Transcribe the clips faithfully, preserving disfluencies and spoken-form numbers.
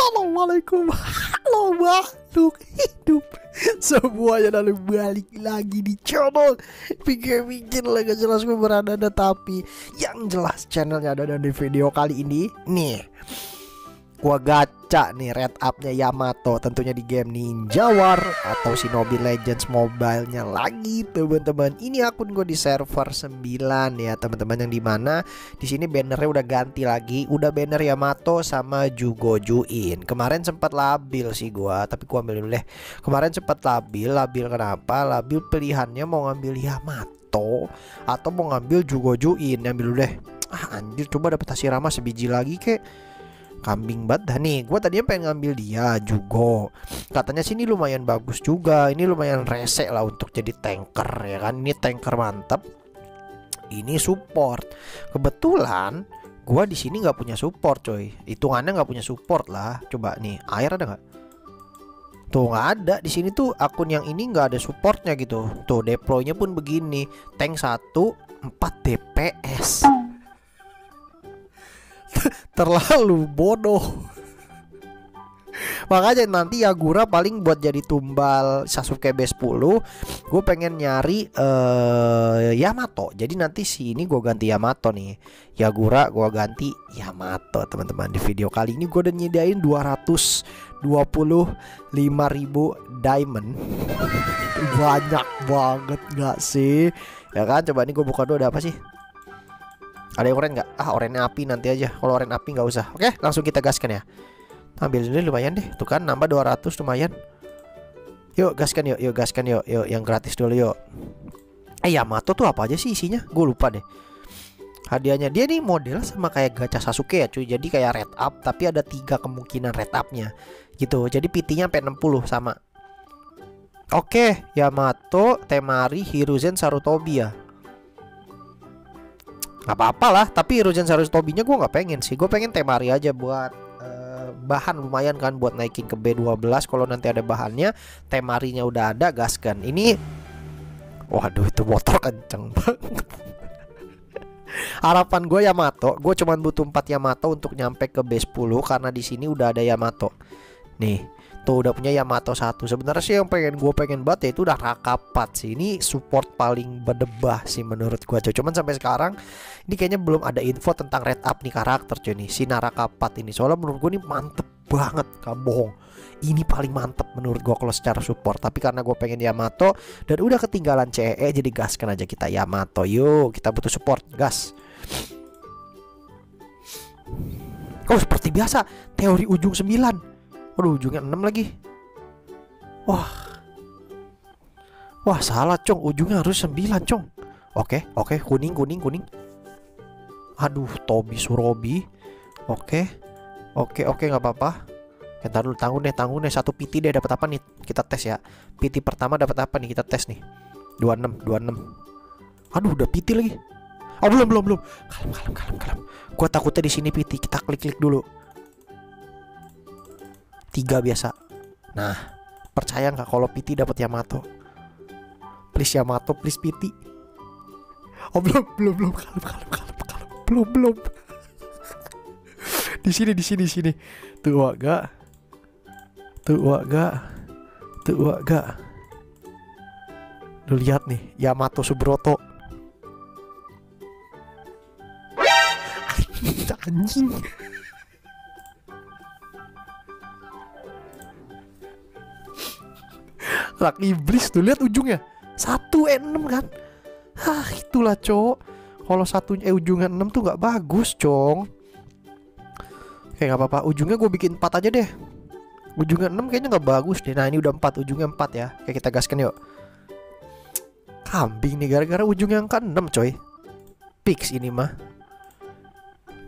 Assalamualaikum halo makhluk hidup semuanya, lalu balik lagi di channel pikir-pikir lah, gak jelas gue berada ada, tapi yang jelas channelnya ada. Dan di video kali ini nih gua gacha nih red up-nya Yamato, tentunya di game Ninja War atau Shinobi Legends mobile-nya lagi teman-teman. Ini akun gue di server sembilan ya teman-teman, yang dimana di sini bannernya udah ganti lagi, udah banner Yamato sama Jugo Juin. Kemarin sempat labil sih gua, tapi gua ambil dulu deh. Kemarin sempat labil, labil kenapa? Labil pilihannya mau ngambil Yamato atau mau ngambil Jugo Juin. Ambil dulu deh. Ah anjir, coba dapet Hashirama sebiji lagi kek. Kambing banget nih. Gue tadinya pengen ngambil dia Jugo, katanya sini lumayan bagus juga. Ini lumayan rese lah untuk jadi tanker ya kan. Ini tanker mantep, ini support. Kebetulan gue di sini nggak punya support coy, hitungannya nggak punya support lah. Coba nih air ada nggak? Tuh nggak ada. Di sini tuh akun yang ini nggak ada supportnya gitu. Tuh deploynya pun begini, tank satu empat D P S. Terlalu bodoh. Makanya nanti Yagura paling buat jadi tumbal Sasuke B sepuluh. Gue pengen nyari uh, Yamato. Jadi nanti si ini gue ganti Yamato nih, Yagura gue ganti Yamato teman-teman. Di video kali ini gue udah nyediain dua ratus dua puluh lima ribu diamond. Banyak banget gak sih? Ya kan, coba nih gue buka dulu ada apa sih. Ada yang oren nggak? Ah oren api nanti aja. Kalau oren api nggak usah. Oke langsung kita gaskan ya. Ambil dulu lumayan deh. Tuh kan nambah dua ratus lumayan. Yuk gaskan yuk. Yuk gaskan yuk. Yuk yang gratis dulu yuk. Eh Yamato tuh apa aja sih isinya? Gue lupa deh. Hadiahnya dia nih model sama kayak gacha Sasuke ya cuy. Jadi kayak red up, tapi ada tiga kemungkinan red upnya gitu. Jadi P T-nya sampai enam puluh sama. Oke Yamato, Temari, Hiruzen Sarutobi ya. Gak apa-apa lah, tapi Hiruzen Sarutobi-nya gue gak pengen sih. Gue pengen Temari aja buat uh, bahan lumayan kan, buat naikin ke B dua belas. Kalau nanti ada bahannya, Temarinya udah ada, gaskan. Ini waduh itu motor kenceng banget. Harapan gue Yamato. Gue cuman butuh empat Yamato untuk nyampe ke B sepuluh, karena di sini udah ada Yamato. Nih tuh udah punya Yamato satu. Sebenarnya sih yang pengen gue pengen banget yaitu Narakapat sih. Ini support paling berdebah sih menurut gue cuy. Cuman sampai sekarang ini kayaknya belum ada info tentang red up nih karakter cuy nih, si Narakapat ini. Soalnya menurut gue ini mantep banget, gak bohong. Ini paling mantep menurut gue kalau secara support. Tapi karena gue pengen Yamato dan udah ketinggalan C E, jadi gaskan aja kita Yamato. Yuk kita butuh support, gas. Oh seperti biasa teori ujung sembilan. Aduh ujungnya enam lagi. Wah Wah salah cong, ujungnya harus sembilan cong. Oke oke kuning kuning kuning. Aduh Tobi Surobi. Oke Oke oke gak apa-apa. Kita dulu tanggung deh tanggung deh. Satu P T deh, dapat apa nih kita tes ya. P T pertama dapat apa nih kita tes nih. Dua puluh enam dua puluh enam. Aduh udah P T lagi. Oh belum belum belum. Kalem kalem kalem kalem. Gua takutnya di sini P T. Kita klik-klik dulu. Tiga biasa. Nah, percaya nggak kalau P T dapat Yamato? Please Yamato, please P T. Oh belum, belum, belum, kalem, kalem, kalem, kalem. belum, belum. Di sini, di sini, di sini. Tuh waga, tuh waga, tuh waga. Lu lihat nih, Yamato Subroto. Anjing. Laki iblis tuh, lihat ujungnya satu E enam kan. Hah itulah cok, kalau satunya eh, ujungnya enam tuh nggak bagus cong. Oke nggak apa-apa, ujungnya gue bikin empat aja deh. Ujungnya enam kayaknya nggak bagus deh. Nah ini udah empat, ujungnya empat ya. Oke kita gaskan yuk. Kambing nih gara-gara ujungnya angka enam coy. Fix ini mah.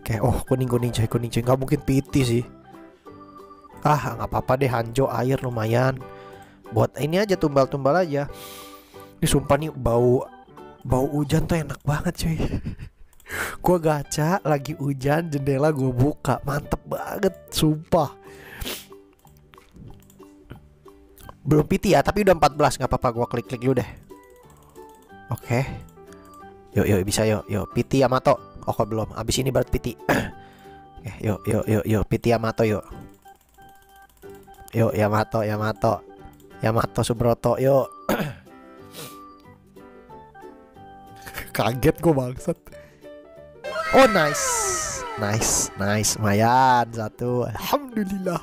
Oke oh kuning-kuning coy, kuning coy. Nggak mungkin P T sih. Ah nggak apa-apa deh, hanjo air lumayan. Buat ini aja tumbal-tumbal aja. Ini sumpah nih bau bau hujan tuh enak banget cuy. Gua gacha lagi hujan, jendela gue buka, mantep banget sumpah. Belum P T ya, tapi udah empat belas nggak apa-apa, gua klik-klik dulu deh. Oke. Yuk yuk bisa yuk yuk P T Yamato. Oh kok belum. Abis ini baru P T. Oke, yuk yuk yuk yuk P T Yamato yuk. Yuk Yamato, Yamato, Yamato Subroto, yuk. Kaget gue bangsat. Oh nice, nice, nice, lumayan satu. Alhamdulillah.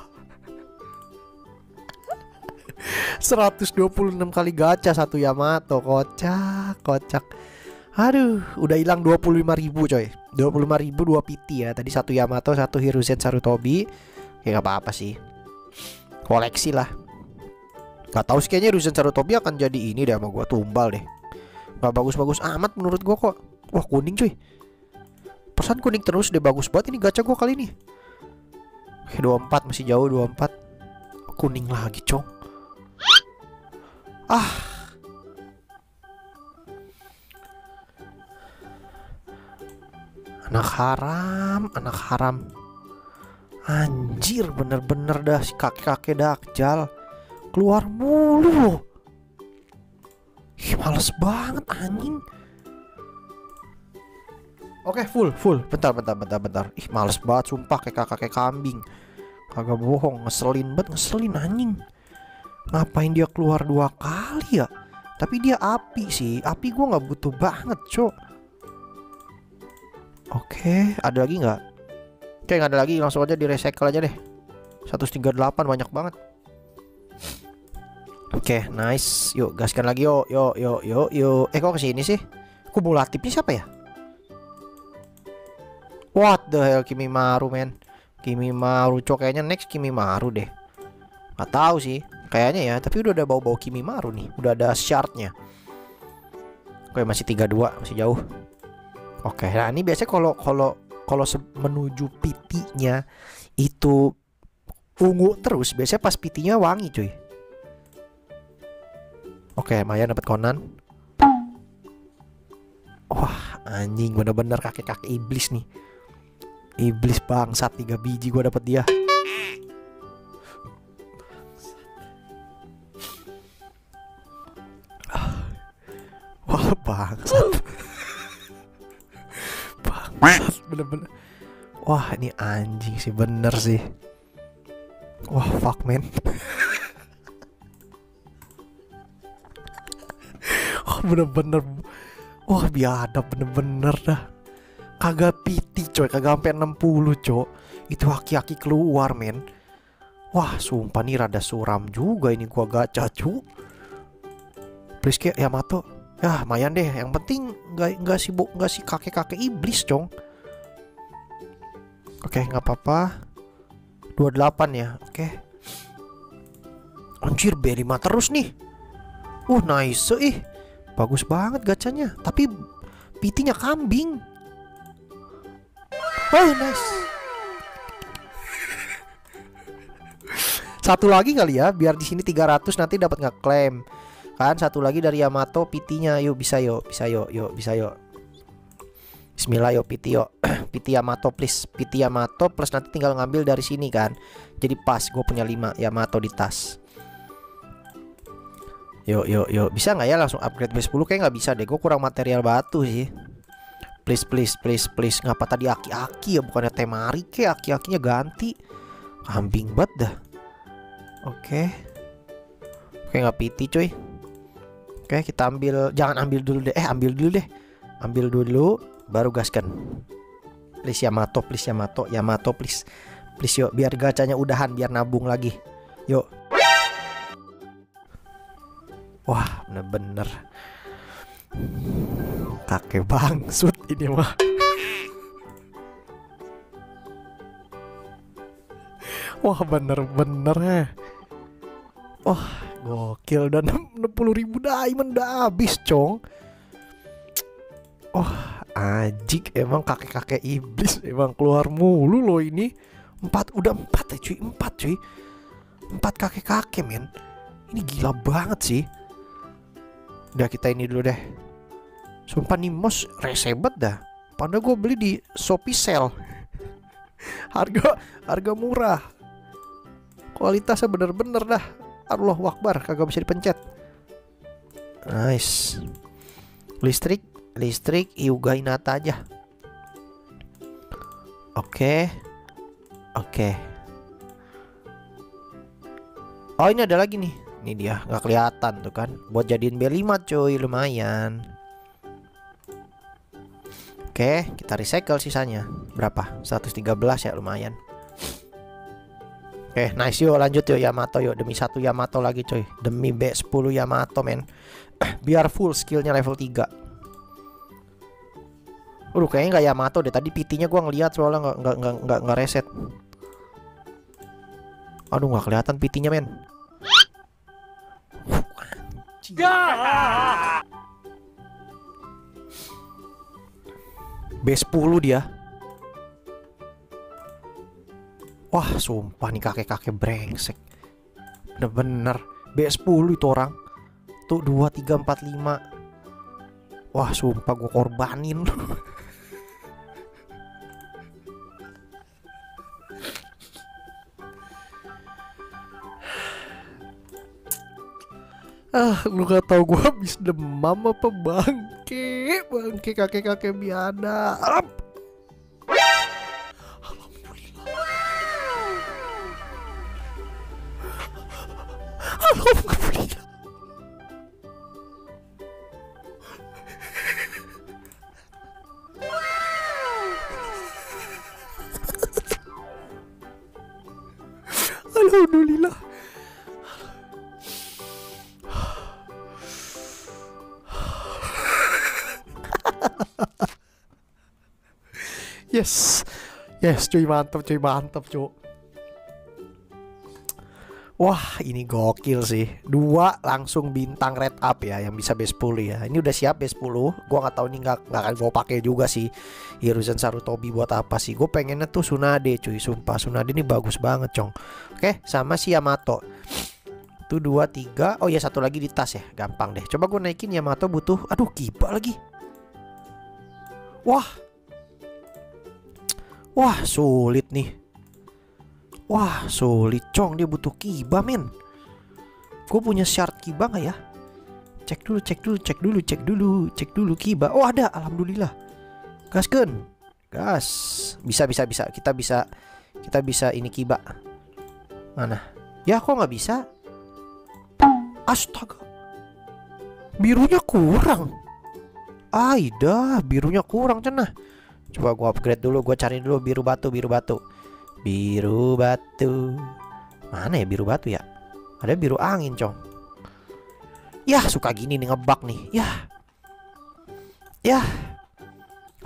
seratus dua puluh enam kali gacha satu Yamato, kocak, kocak. Aduh, udah hilang dua puluh lima ribu coy. dua puluh lima ribu dua piti ya. Tadi satu Yamato, satu Hiruzen Sarutobi. Ya nggak apa-apa sih. Koleksi lah. Gak tau sih kayaknya Hiruzen Sarutobi akan jadi ini deh sama gua, tumbal deh. Gak bagus-bagus amat menurut gua kok. Wah kuning cuy. Pesan kuning terus deh, bagus banget ini gacha gua kali ini. Oke dua puluh empat masih jauh, dua puluh empat. Kuning lagi cong. Ah. Anak haram, anak haram. Anjir, bener-bener dah si kakek-kakek dakjal. Keluar mulu. Ih, males banget anjing. Oke, full, full. Bentar, bentar, bentar, bentar. Ih, males banget sumpah kayak kakek-kakek kambing. Kagak bohong, ngeselin banget, ngeselin anjing. Ngapain dia keluar dua kali ya? Tapi dia api sih. Api gua nggak butuh banget, cok. Oke, ada lagi nggak? Oke, nggak ada lagi, langsung aja di recycle aja deh. seratus tiga puluh delapan banyak banget. Oke, nice. Yuk, gaskan lagi yuk, yuk, yuk, yuk, yuk. Eh, kok kesini sih? Kumulatifnya siapa ya? What the hell, Kimimaro men. Kimimaro, cok, kayaknya next Kimimaro deh. Nggak tahu sih, kayaknya ya. Tapi udah ada bau-bau Kimimaro nih, udah ada shardnya. Oke, masih tiga puluh dua, masih jauh. Oke, okay, nah ini biasanya kalau kalau kalau menuju pitinya itu ungu terus, biasanya pas pitinya wangi cuy. Oke, okay, Maya dapat Conan. Wah anjing, bener-bener kakek-kakek iblis nih. Iblis bangsat, tiga biji gua dapat dia. Wah bangsat. Bener-bener. Wah ini anjing sih, bener sih. Wah fuck man. Wah bener-bener. Wah biadab bener-bener dah. Kagak piti coy, kagak sampai enam puluh coy. Itu haki-haki keluar men. Wah sumpah nih rada suram juga ini gua gacha cu. Please ke Yamato. Yah, mayan deh. Yang penting nggak nggak sibuk nggak si kakek-kakek iblis, cong. Oke, nggak apa-apa. dua puluh delapan ya, oke. Anjir, B lima terus nih. Uh, nice ih. Bagus banget gacanya. Tapi pitinya kambing. Oh, nice. Satu lagi kali ya, biar di sini tiga ratus nanti dapat ngeklaim. Kan satu lagi dari Yamato pitinya, yuk bisa yuk, bisa yuk, yuk bisa yuk. Bismillah yuk piti yuk. Piti Yamato please, piti Yamato plus nanti tinggal ngambil dari sini kan. Jadi pas gue punya lima Yamato di tas. Yuk yuk yuk, bisa nggak ya langsung upgrade base sepuluh? Kayak nggak bisa deh, gue kurang material batu sih. Please please please please, ngapa tadi aki-aki ya, bukannya temari ke aki-akinya ganti. Kambing banget dah. Oke. Oke nggak piti cuy. Oke, kita ambil, jangan ambil dulu deh. Eh, ambil dulu deh. Ambil dulu baru gaskan. Please Yamato, please Yamato, Yamato please. Please yuk, biar gacanya udahan, biar nabung lagi. Yuk. Wah, bener-bener kakek bangsut ini mah. Wah, bener-bener ya. Wah. Gokil, dan enam puluh ribu diamond udah habis cong. Oh ajik, emang kakek-kakek iblis emang keluar mulu loh ini. Empat, udah empat ya cuy, empat cuy. Empat kakek-kakek men. Ini gila banget sih. Udah kita ini dulu deh. Sumpah nih mos resebet dah. Padahal gue beli di Shopee Sale. Harga, harga murah. Kualitasnya bener-bener dah. Allahu Akbar, kagak bisa dipencet. Nice. Listrik, listrik Hyuga Hinata aja. Oke. Okay. Oke. Okay. Oh ini ada lagi nih. Ini dia, nggak kelihatan tuh kan. Buat jadiin B lima cuy, lumayan. Oke, kita recycle sisanya. Berapa? seratus tiga belas ya, lumayan. Oke, nice yuk, lanjut yuk Yamato yuk. Demi satu Yamato lagi cuy. Demi B sepuluh Yamato men. Biar full skillnya level tiga. Aduh kayaknya nggak Yamato deh, tadi P T-nya gua ngeliat soalnya nggak nggak nggak nggak nggak reset. Aduh nggak kelihatan P T-nya men. B sepuluh dia. Wah sumpah nih kakek-kakek brengsek. Bener-bener B sepuluh itu orang. Tuh dua, tiga, empat, lima. Wah sumpah gue korbanin. Ah, lu gak tau gue habis demam apa bangke, bangke kakek-kakek biada. Alhamdulillah. Alhamdulillah. Alhamdulillah. Yes, yes cuy, mantep cuy, mantep cuy. Wah ini gokil sih. Dua langsung bintang red up ya, yang bisa B sepuluh ya. Ini udah siap B sepuluh. Gua nggak tahu nih, nggak nggak akan gue pakai juga sih Hiruzen Sarutobi buat apa sih. Gue pengennya tuh Tsunade cuy, sumpah Tsunade ini bagus banget cong. Oke sama si Yamato. Itu dua, tiga. Oh ya satu lagi di tas ya, gampang deh. Coba gue naikin Yamato butuh. Aduh Kiba lagi. Wah. Wah sulit nih. Wah sulit cong, dia butuh Kiba men. Gue punya shard Kiba gak ya? Cek dulu, cek dulu, cek dulu, cek dulu, cek dulu Kiba. Oh ada, alhamdulillah. Gasken, gas. Bisa, bisa, bisa. Kita bisa, kita bisa ini Kiba. Mana? Ya kok nggak bisa? Astaga. Birunya kurang. Aida, birunya kurang cenah. Coba gue upgrade dulu, gue cari dulu biru batu, biru batu, biru batu. Mana ya biru batu ya? Ada biru angin cong. Yah suka gini nih ngebug nih. Yah, yah,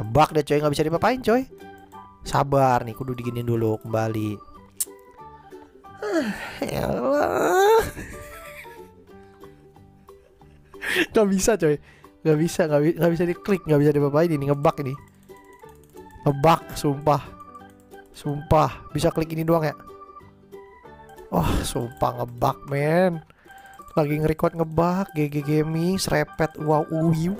ngebug deh coy, nggak bisa dipapain coy. Sabar nih, kudu diginin dulu kembali. Ah, ya Allah. Gak bisa coy, gak bisa, gak, gak bisa diklik, gak bisa dipapain ini ngebug ini. Ngebug, sumpah. Sumpah, bisa klik ini doang ya. Wah, oh, sumpah ngebug, men. Lagi nge-record ngebug, G G Gaming, serepet, wow, uyu.